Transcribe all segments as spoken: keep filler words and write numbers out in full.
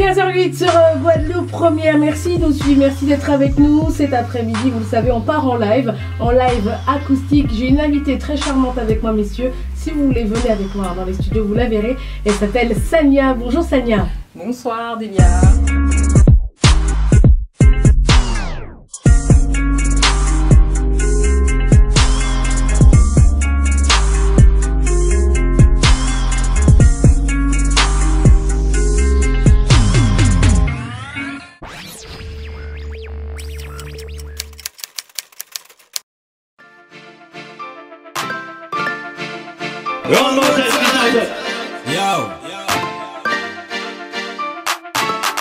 quinze heures huit sur euh, Bois-de-Loup première, merci de nous suivre, merci d'être avec nous. Cet après-midi, vous le savez, on part en live, en live acoustique. J'ai une invitée très charmante avec moi, messieurs. Si vous voulez, venez avec moi dans les studios, vous la verrez. Elle s'appelle Sania. Bonjour Sania. Bonsoir Delia. Yo,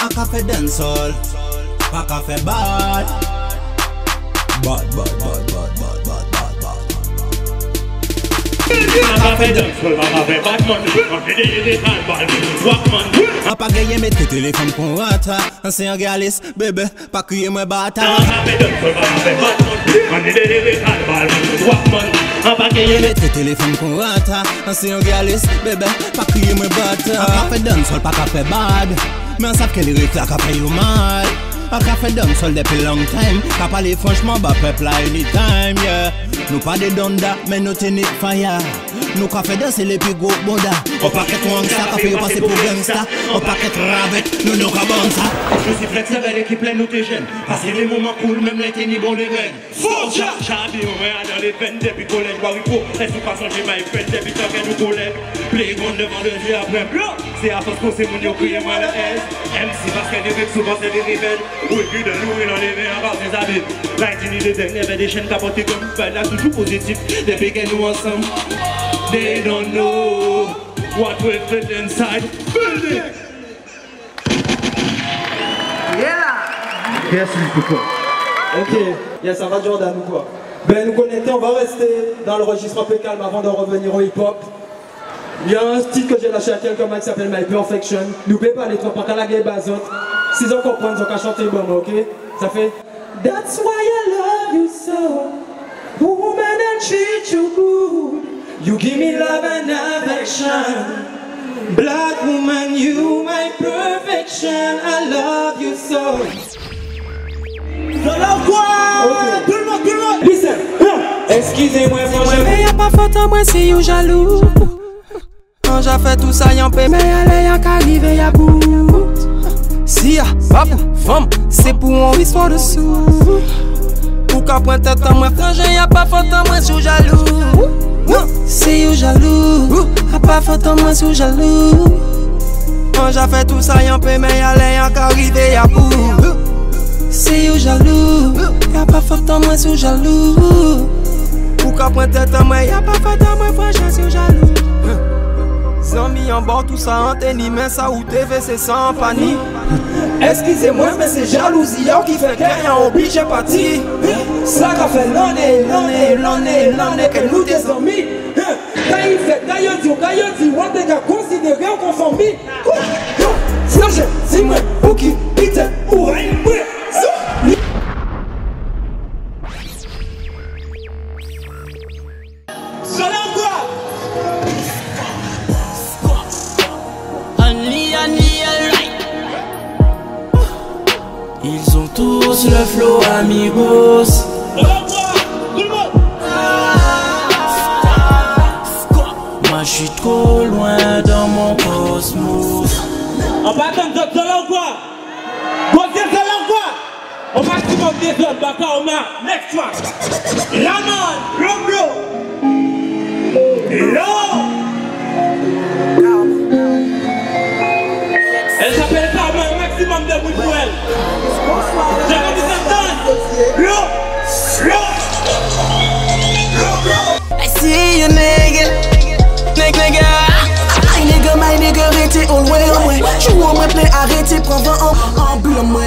I cafe dance all, I cafe bad, bad, bad, bad, bad, bad, bad, bad, bad. I cafe dance all, I cafe bad man, I pa gaye met téléphone kon wata, ancien galis, bébé, pa crier moi bata. I cafe dance all, I cafe bad man, I did bad bad, bad man. On va gagner les téléphones qu'on rata. On s'est un galis, bébé, pas crier me battre. On va faire d'un sol, pas qu'à faire bad. Mais on sait que les réclats qu'à faire au mal. On va faire d'un sol depuis longtemps. Qu'à parler franchement, bah peuple à anytime, yeah. Nous pas des dondas, mais nous tenons fire. Nous qu'à faire danser les plus gros bodas. On va qu'être gangsta, qu'à faire passer pour gangsta. On va qu'être ravette, nous nous rabons ça. Je suis flex, c'est belle équipe, pleine nous t'es jeune. Passer les moments cool, même les tennis bon les veines. Forja! J'habille, on est dans les veines depuis collège. Barrico, laisse-nous pas changer ma fête depuis tant qu'elle nous collègue. Playground devant le jeu après blanc. C'est à force qu'on s'est mouillé, on criait moi la haine. M C parce qu'elle est souvent c'est des rivelles. Ou puis de louer dans les mains à part ses habits. L'intini des derniers, mais des chaînes capotées comme Fed là, toujours positif. Depuis qu'elles nous ensemble. They don't know what we feel inside. Build it! Merci beaucoup. Ok, yeah, ça va Jordan ou quoi? Ben nous connecter, on va rester dans le registre un peu calme avant de revenir au hip-hop. Il y a un titre que j'ai lâché à quelqu'un qui s'appelle My Perfection. N'oubliez pas les trois par la gueule bazote. Si vous comprenez, vous allez chanter bon, ok? Ça fait That's why I love you so. Woman, I treat you good. You give me love and affection. Black woman, you my perfection. I love you so. Okay. Tout le monde, tout le monde. Listen. Excusez-moi, moi je vais. Y'a pas faute à moi si vous jaloux. Quand j'ai fait tout ça, y'en paie, mais allez, y'a qu'à arriver, y'a bout. Si y'a pape, femme, c'est pour en histoire de sous. Pour qu'à point tête à moi, frangin, y'a pas faute à moi si vous jaloux. Si vous jaloux, y'a pas faute à moi si vous jaloux. Quand j'ai fait tout ça, y'en paie, mais allez, y'a qu'à arriver, y'a bout. Si ou jaloux, y'a pas faute à moi si ou jaloux. Ou qu'à prendre tête à moi, y'a pas faute à moi franchement si ou jaloux. Zami en bord, tout ça en tennis, mais ça ou T V c'est sans panique. Excusez-moi mais c'est jalousie qui fait qu'elle y'a obligé parti. Ça qu'a fait l'année, l'année, l'année, l'année que nous des amis. Quand il fait, quand il dit, quand il dit, on t'a considéré en conformité. Sachez, si moi, pour qui, vite, ou rien, ils ont tous le flow amigos. Moi je suis trop loin dans mon cosmos. On va attendre d'autres là ou quoi? Côté de là ou quoi? On va se demander d'autres baka on va. Next one. Raman, Roblo. Hello. Elle s'appelle Carmen, un maximum de bruit pour elle. J'avais dit ça. Blo, blo, blo. I see you nigga, nigga, nigga. My nigga arrêtez, on loin en moins. Tu vois moi plein arrêté, prends vingt en bulle en moins.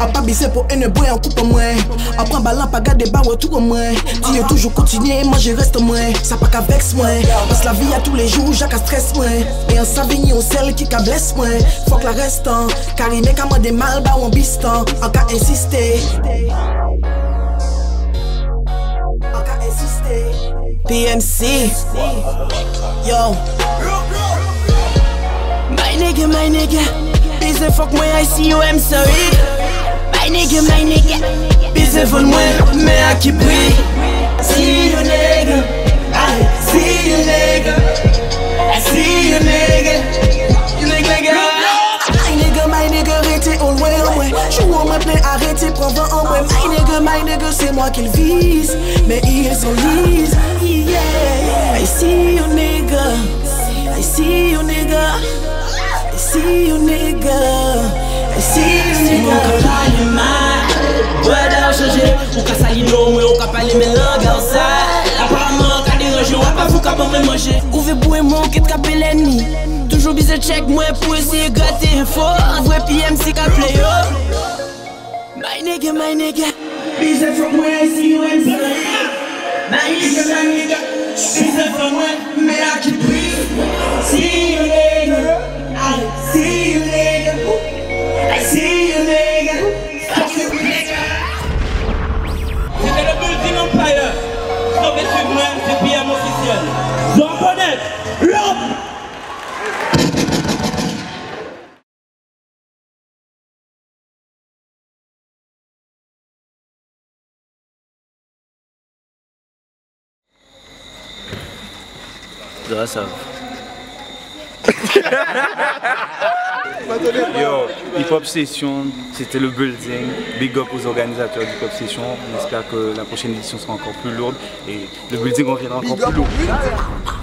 A pas baiser pour une boy en coupe en moins. Après balan, pas garder bas autour en moins. Tu es toujours continué, moi je reste en moins. Ça pas qu'à vex moi. Parce la vie à tous les jours, j'ai qu'à stress moi. Et on s'avenir au sel qui qu'à blesse moi. Faut que la restant, car il n'est qu'à moi des mal bas ou en bistant. En qu'à insister. En qu'à insister. P M C. Yo. My nigga, my nigga, this Busy fuck moi, I see you, I'm sorry. My nigga, my nigga. Busy fuck moi, mais à qui prie. See you nigga, I see you nigga, I see you nigga. You nigga, nigga. My nigga, my nigga, arrêtez, on loin, ouais. Joue au main plein, arrêtez, prends vingt en ouais. My nigga, my nigga, c'est moi qu'il vise, mais ils sont lises. Yeah, I see you nigga, I see you nigga. I see you nigga, I see you nigga. Si mon cœur est mal, ouais d'ailleurs changer. Ou qu'à salir non, ou qu'à parler mes langues en ça. Apparemment, qu'à déranger, ou pas vous qu'à pas me manger. Ouvrez boué mon qui te capé l'ennemi. Toujours bisé check moi pour essayer gratter info. Vrai P M C qu'à play up. My nigga, my nigga. Bisé from where I see you and play. My nigga, my nigga. Bisé from where, mais à qui prie. See you nigga. I see you nigga, I see you nigga, I see you nigga. C'était le Building Empire. Tombez sur moi, c'est P M officiel. Vous en connaissez, l'homme. Grâce à vous. Yo, Hip Hop Session, c'était le building. Big up aux organisateurs du Hip Hop Session. On espère que la prochaine édition sera encore plus lourde et le building reviendra encore plus lourd.